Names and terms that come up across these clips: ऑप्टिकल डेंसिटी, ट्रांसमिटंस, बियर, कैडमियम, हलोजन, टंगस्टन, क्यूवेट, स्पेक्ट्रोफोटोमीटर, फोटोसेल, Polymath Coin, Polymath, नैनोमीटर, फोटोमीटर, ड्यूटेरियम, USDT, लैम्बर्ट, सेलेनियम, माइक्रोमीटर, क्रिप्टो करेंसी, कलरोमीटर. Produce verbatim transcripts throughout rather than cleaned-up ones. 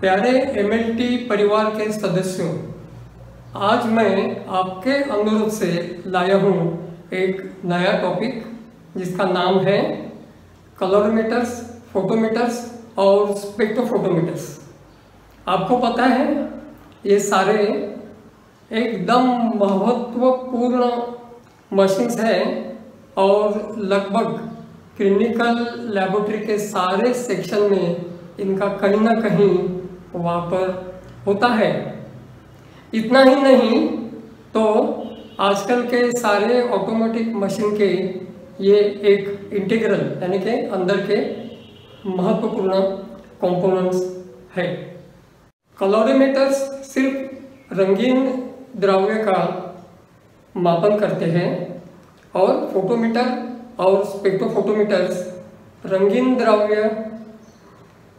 प्यारे M L T परिवार के सदस्यों, आज मैं आपके अनुरोध से लाया हूँ एक नया टॉपिक जिसका नाम है कलरोमीटर्स, फोटोमीटर्स और स्पेक्ट्रोफोटोमीटर्स। आपको पता है ये सारे एकदम महत्वपूर्ण मशीन्स हैं और लगभग क्लिनिकल लैबोरेटरी के सारे सेक्शन में इनका कहीं ना कहीं वहाँ पर होता है। इतना ही नहीं तो आजकल के सारे ऑटोमेटिक मशीन के ये एक इंटीग्रल यानी के अंदर के महत्वपूर्ण कंपोनेंट्स है। कलोरीमीटर्स सिर्फ रंगीन द्रव्य का मापन करते हैं और फोटोमीटर और स्पेक्ट्रोफोटोमीटर्स रंगीन द्रव्य,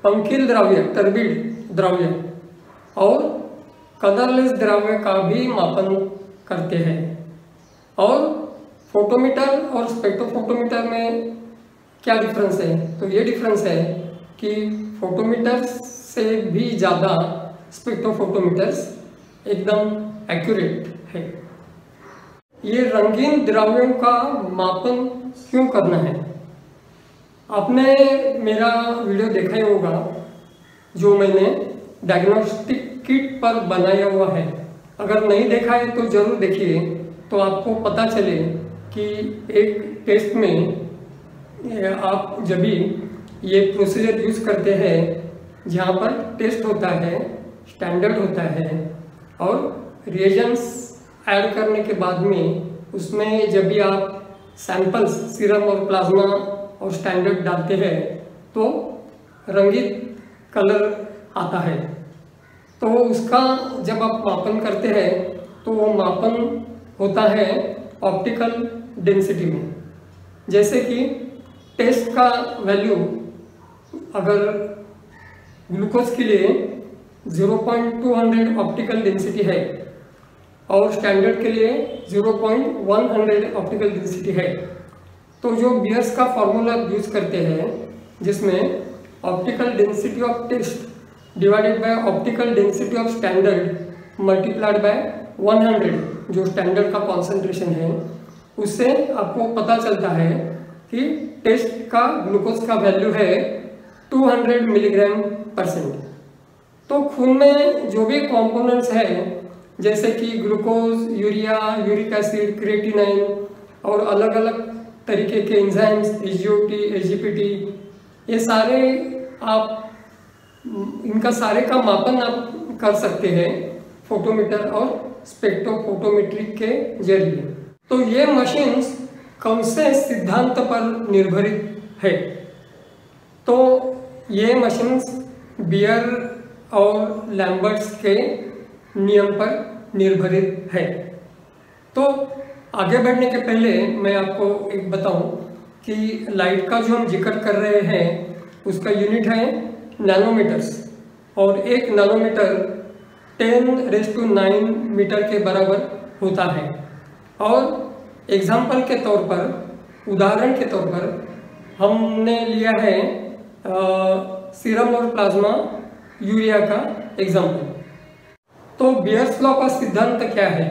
पंखील द्रव्य, टर्बिड द्रव्य और कलरलेस द्रव्य का भी मापन करते हैं। और फोटोमीटर और स्पेक्ट्रोफोटोमीटर में क्या डिफरेंस है, तो ये डिफरेंस है कि फोटोमीटर से भी ज़्यादा स्पेक्ट्रोफोटोमीटर्स एकदम एक्यूरेट है। ये रंगीन द्रव्यों का मापन क्यों करना है? आपने मेरा वीडियो देखा ही होगा जो मैंने डायग्नोस्टिक किट पर बनाया हुआ है। अगर नहीं देखा है तो ज़रूर देखिए, तो आपको पता चले कि एक टेस्ट में आप जब भी ये प्रोसीजर यूज़ करते हैं जहाँ पर टेस्ट होता है, स्टैंडर्ड होता है और रिएजेंट्स ऐड करने के बाद में उसमें जब भी आप सैंपल्स, सीरम और प्लाज्मा और स्टैंडर्ड डालते हैं तो रंगीत कलर आता है। तो उसका जब आप मापन करते हैं तो वो मापन होता है ऑप्टिकल डेंसिटी में। जैसे कि टेस्ट का वैल्यू अगर ग्लूकोज के लिए zero point two hundred ऑप्टिकल डेंसिटी है और स्टैंडर्ड के लिए zero point one hundred ऑप्टिकल डेंसिटी है, तो जो बियर्स का फॉर्मूला यूज़ करते हैं जिसमें ऑप्टिकल डेंसिटी of test divided by ऑप्टिकल डेंसिटी of standard multiplied by one hundred, जो स्टैंडर्ड का कॉन्सेंट्रेशन है, उससे आपको पता चलता है कि टेस्ट का ग्लूकोज का वैल्यू है टू हंड्रेड मिलीग्राम परसेंट। तो खून में जो भी कॉम्पोनेंट्स हैं जैसे कि glucose, urea, uric acid, creatinine और अलग अलग तरीके के enzymes, H G O T, H G P T, ये सारे आप इनका सारे का मापन आप कर सकते हैं फोटोमीटर और स्पेक्ट्रोफोटोमीट्री के जरिए। तो ये मशीन्स कौन से सिद्धांत पर निर्भरित है? तो ये मशीन्स बियर और लैम्बर्ट्स के नियम पर निर्भरित है। तो आगे बढ़ने के पहले मैं आपको एक बताऊं कि लाइट का जो हम जिक्र कर रहे हैं उसका यूनिट है नैनोमीटर्स, और एक नैनोमीटर ten raise to nine meter के बराबर होता है। और एग्जाम्पल के तौर पर, उदाहरण के तौर पर हमने लिया है सीरम और प्लाज्मा यूरिया का एग्जाम्पल। तो बियर्स लॉ का सिद्धांत क्या है?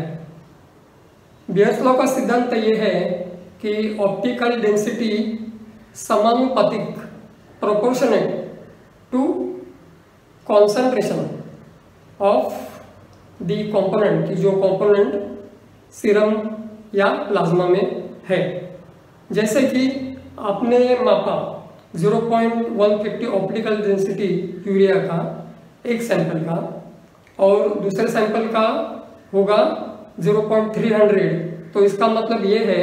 बियर्स लॉ का सिद्धांत ये है कि ऑप्टिकल डेंसिटी समानुपातिक, proportionate to concentration of the component, जो कॉम्पोनेंट सीरम या प्लाज्मा में है। जैसे कि आपने मापा zero point one fifty ऑप्टिकल डेंसिटी urea का एक सैंपल का, और दूसरे सैंपल का होगा ज़ीरो पॉइंट थ्री हंड्रेड, तो इसका मतलब ये है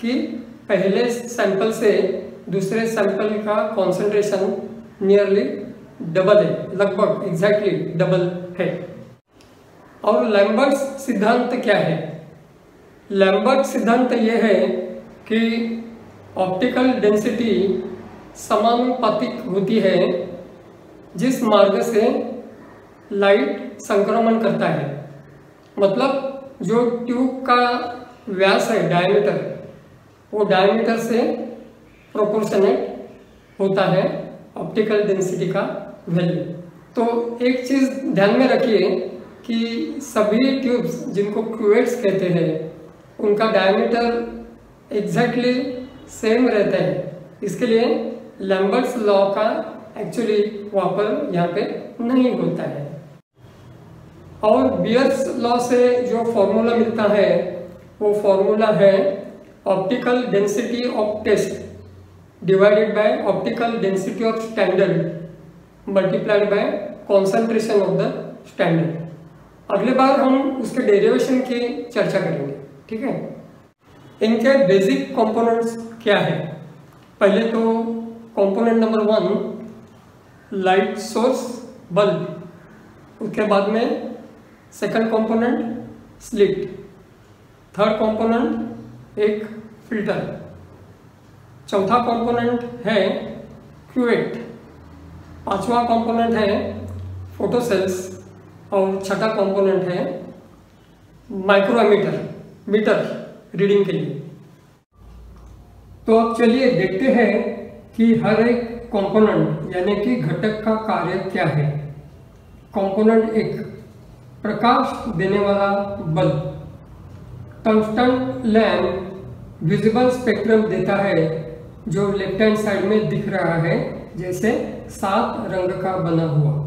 कि पहले सैंपल से दूसरे सैंपल का कॉन्सेंट्रेशन नियरली डबल है, लगभग एग्जैक्टली डबल है। और लैम्बर्ट्स सिद्धांत क्या है? लैम्बर्ट सिद्धांत ये है कि ऑप्टिकल डेंसिटी समानुपातिक होती है जिस मार्ग से लाइट संक्रमण करता है, मतलब जो ट्यूब का व्यास है, डायमीटर, वो डायमीटर से प्रोपोर्शनेट होता है ऑप्टिकल डेंसिटी का वैल्यू। तो एक चीज़ ध्यान में रखिए कि सभी ट्यूब्स जिनको क्यूवेट्स कहते हैं उनका डायमीटर एग्जैक्टली सेम रहता है, इसके लिए लैम्बर्ट्स लॉ का एक्चुअली वहाँ पर यहाँ पे नहीं होता है। और बियर्स लॉ से जो फॉर्मूला मिलता है वो फॉर्मूला है ऑप्टिकल डेंसिटी of test divided by ऑप्टिकल डेंसिटी of standard multiplied by concentration of the standard. अगले बार हम उसके डेरिवेशन की चर्चा करेंगे, ठीक है। इनके बेसिक कंपोनेंट्स क्या है? पहले तो component number one light source bulb, उसके बाद में second component slit, third component एक फिल्टर, चौथा कंपोनेंट है क्यूवेट, पांचवा कंपोनेंट है फोटोसेल्स और छठा कंपोनेंट है माइक्रोमीटर मीटर रीडिंग के लिए। तो अब चलिए देखते हैं कि हर एक कंपोनेंट यानी कि घटक का कार्य क्या है। कंपोनेंट एक प्रकाश देने वाला bulb टंगस्टन lamp visible spectrum देता है जो लेफ्ट हैंड साइड में दिख रहा है जैसे सात रंग का बना हुआ।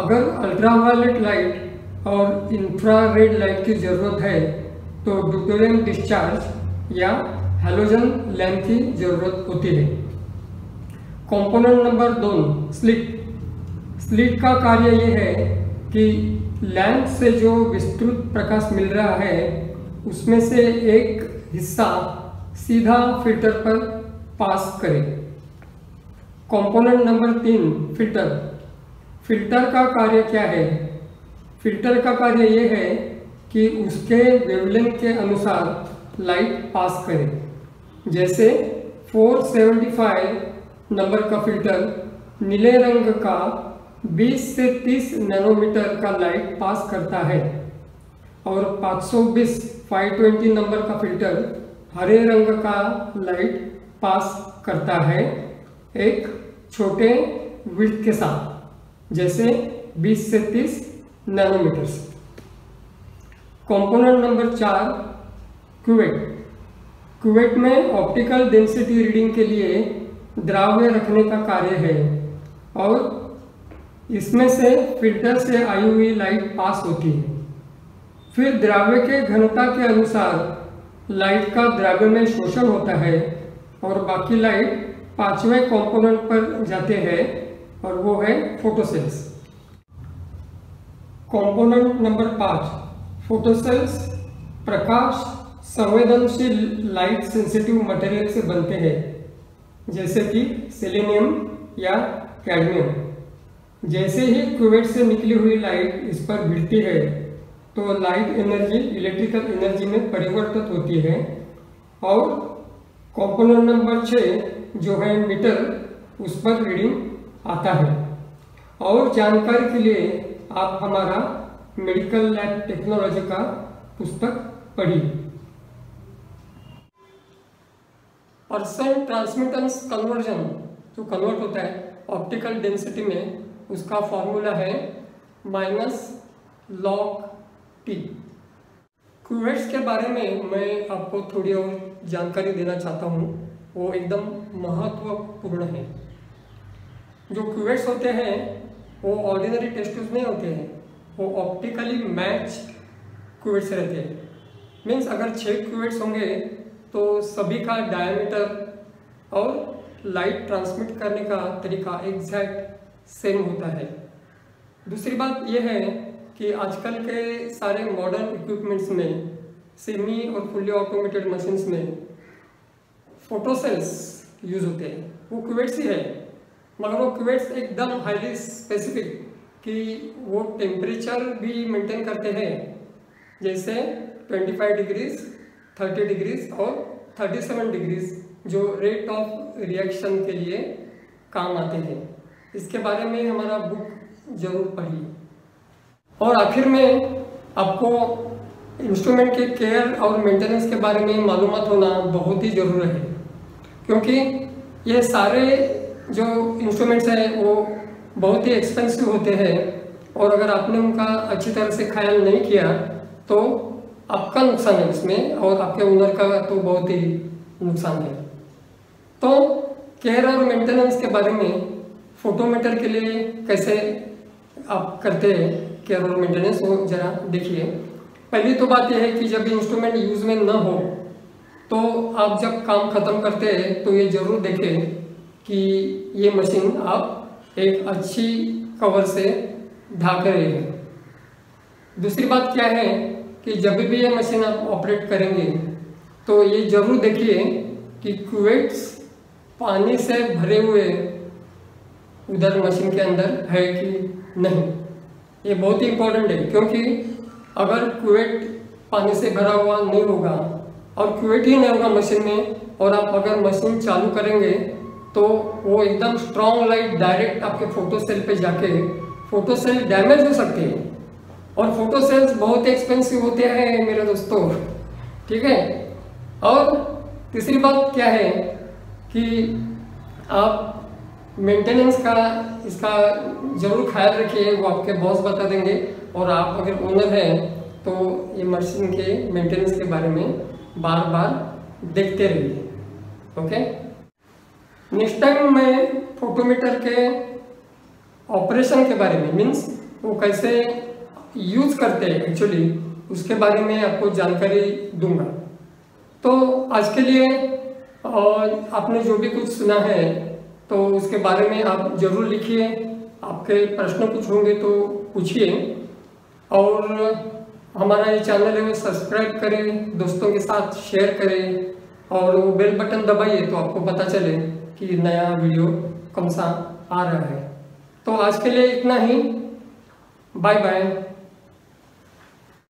अगर अल्ट्रावायलेट लाइट और इंफ्रारेड लाइट की जरूरत है तो ड्यूटेरियम डिस्चार्ज या हलोजन लैम्प की जरूरत होती है। कंपोनेंट नंबर दो स्लिट, स्लिट का कार्य यह है कि लैम्प से जो विस्तृत प्रकाश मिल रहा है उसमें से एक हिस्सा सीधा फिल्टर पर पास करे। कंपोनेंट नंबर तीन फिल्टर, फिल्टर का कार्य क्या है? फिल्टर का कार्य यह है कि उसके वेवलेंथ के अनुसार लाइट पास करे, जैसे चार सौ पचहत्तर नंबर का फिल्टर नीले रंग का बीस से तीस नैनोमीटर का लाइट पास करता है और पाँच सौ बीस नंबर का फिल्टर हरे रंग का लाइट पास करता है एक छोटे विड्थ के साथ, जैसे बीस से तीस नैनोमीटर्स। कंपोनेंट नंबर चार क्यूवेट, क्यूवेट में ऑप्टिकल डेंसिटी रीडिंग के लिए द्राव्य रखने का कार्य है और इसमें से फिल्टर से आई हुई लाइट पास होती है, फिर द्राव्य के घनता के अनुसार लाइट का द्राव्य में शोषण होता है और बाकी लाइट पांचवें कंपोनेंट पर जाते हैं और वो है फोटोसेल्स। कंपोनेंट नंबर पाँच फोटोसेल्स प्रकाश संवेदनशील लाइट सेंसिटिव मटेरियल से बनते हैं जैसे कि सेलेनियम या कैडमियम। जैसे ही क्यूवेट से निकली हुई लाइट इस पर भिड़ती है तो लाइट एनर्जी इलेक्ट्रिकल एनर्जी में परिवर्तित होती है। और कंपोनेंट नंबर छः जो है मीटर, उस पर रीडिंग आता है। और जानकारी के लिए आप हमारा मेडिकल लैब टेक्नोलॉजी का पुस्तक पढ़िए। परसेंट ट्रांसमिटंस कन्वर्जन जो कन्वर्ट होता है ऑप्टिकल डेंसिटी में, उसका फॉर्मूला है माइनस लॉग टी। क्यूवेट्स के बारे में मैं आपको थोड़ी और जानकारी देना चाहता हूँ, वो एकदम महत्वपूर्ण है। जो क्यूवेट्स होते हैं वो ऑर्डिनरी टेस्ट ट्यूब्स नहीं होते हैं, वो ऑप्टिकली मैच क्यूवेट्स रहते हैं। मीन्स अगर छः क्यूवेट्स होंगे तो सभी का डायमीटर और लाइट ट्रांसमिट करने का तरीका एग्जैक्ट सेम होता है। दूसरी बात यह है कि आजकल के सारे मॉडर्न इक्विपमेंट्स में सेमी और फुल्ली ऑटोमेटेड मशीन्स में फोटोसेल्स यूज होते हैं, वो क्यूवेट्स ही है, मगर वो क्यूवेट्स एकदम हाईली स्पेसिफिक कि वो टेम्परेचर भी मेंटेन करते हैं, जैसे पच्चीस डिग्रीज, तीस डिग्रीज और सैंतीस डिग्रीज, जो रेट ऑफ रिएक्शन के लिए काम आते हैं। इसके बारे में हमारा बुक जरूर पढ़िए। और आखिर में आपको इंस्ट्रूमेंट के केयर और मेंटेनेंस के बारे में मालूमात होना बहुत ही ज़रूर है, क्योंकि ये सारे जो इंस्ट्रूमेंट्स हैं वो बहुत ही एक्सपेंसिव होते हैं और अगर आपने उनका अच्छी तरह से ख्याल नहीं किया तो आपका नुकसान है इसमें और आपके ओनर का तो बहुत ही नुकसान है। तो केयर और मेंटेनेंस के बारे में फोटोमीटर के लिए कैसे आप करते हैं केयर और मेंटेनेंस वो जरा देखिए। पहली तो बात यह है कि जब इंस्ट्रूमेंट यूज़ में न हो तो आप जब काम ख़त्म करते हैं तो ये ज़रूर देखें कि ये मशीन आप एक अच्छी कवर से ढाक रहे हैं। दूसरी बात क्या है कि जब भी ये मशीन आप ऑपरेट करेंगे तो ये ज़रूर देखिए कि क्यूवेट्स पानी से भरे हुए उधर मशीन के अंदर है कि नहीं, ये बहुत ही इम्पोर्टेंट है क्योंकि अगर क्यूवेट पानी से भरा हुआ नहीं होगा और क्यूवेट ही नहीं होगा मशीन में और आप अगर मशीन चालू करेंगे तो वो एकदम स्ट्रॉन्ग लाइट डायरेक्ट आपके फोटोसेल पे जाके फोटोसेल डैमेज हो सकती है और फोटोसेल्स बहुत एक्सपेंसिव होते हैं मेरे दोस्तों, ठीक है। और तीसरी बात क्या है कि आप मेंटेनेंस का इसका ज़रूर ख्याल रखिए, वो आपके बॉस बता देंगे और आप अगर ओनर हैं तो ये मशीन के मेंटेनेंस के बारे में बार बार देखते रहिए, ओके। नेक्स्ट टाइम मैं फोटोमीटर के ऑपरेशन के बारे में मीन्स वो कैसे यूज़ करते हैं एक्चुअली उसके बारे में आपको जानकारी दूंगा। तो आज के लिए और आपने जो भी कुछ सुना है तो उसके बारे में आप ज़रूर लिखिए, आपके प्रश्न कुछ होंगे तो पूछिए और हमारा ये चैनल है वो सब्सक्राइब करें, दोस्तों के साथ शेयर करें और वो बेल बटन दबाइए तो आपको पता चले कि नया वीडियो कौन सा आ रहा है। तो आज के लिए इतना ही, बाय बाय।